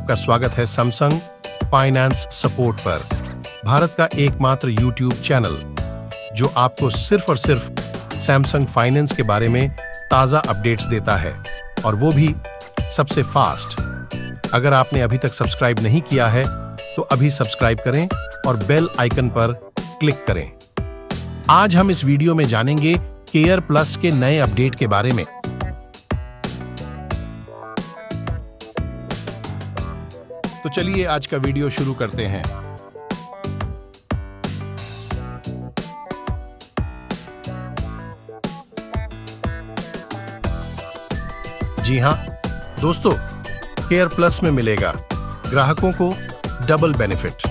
आपका स्वागत है सैमसंग फाइनेंस सपोर्ट पर, भारत का एकमात्र यूट्यूब चैनल जो आपको सिर्फ और सिर्फ सैमसंग फाइनेंस के बारे में ताज़ा अपडेट्स देता है, और वो भी सबसे फास्ट। अगर आपने अभी तक सब्सक्राइब नहीं किया है तो अभी सब्सक्राइब करें और बेल आइकन पर क्लिक करें। आज हम इस वीडियो में जानेंगे केयर प्लस के नए अपडेट के बारे में। तो चलिए आज का वीडियो शुरू करते हैं। जी हां दोस्तों, केयर प्लस में मिलेगा ग्राहकों को डबल बेनिफिट।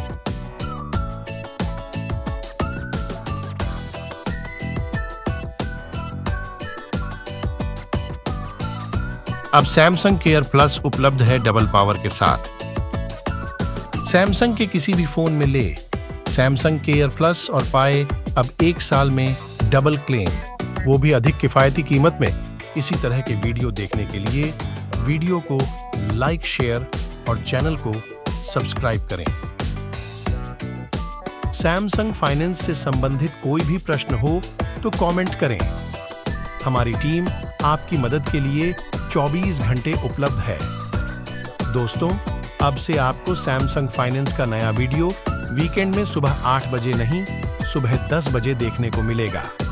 अब सैमसंग केयर प्लस उपलब्ध है डबल पावर के साथ। सैमसंग के किसी भी फोन में ले सैमसंग केयर प्लस और पाए अब 1 साल में डबल क्लेम, वो भी अधिक किफायती कीमत में। इसी तरह के वीडियो देखने के लिए वीडियो को लाइक, शेयर और चैनल को सब्सक्राइब करें। सैमसंग फाइनेंस से संबंधित कोई भी प्रश्न हो तो कमेंट करें। हमारी टीम आपकी मदद के लिए 24 घंटे उपलब्ध है। दोस्तों, अब से आपको सैमसंग फाइनेंस का नया वीडियो वीकेंड में सुबह 8 बजे नहीं, सुबह 10 बजे देखने को मिलेगा।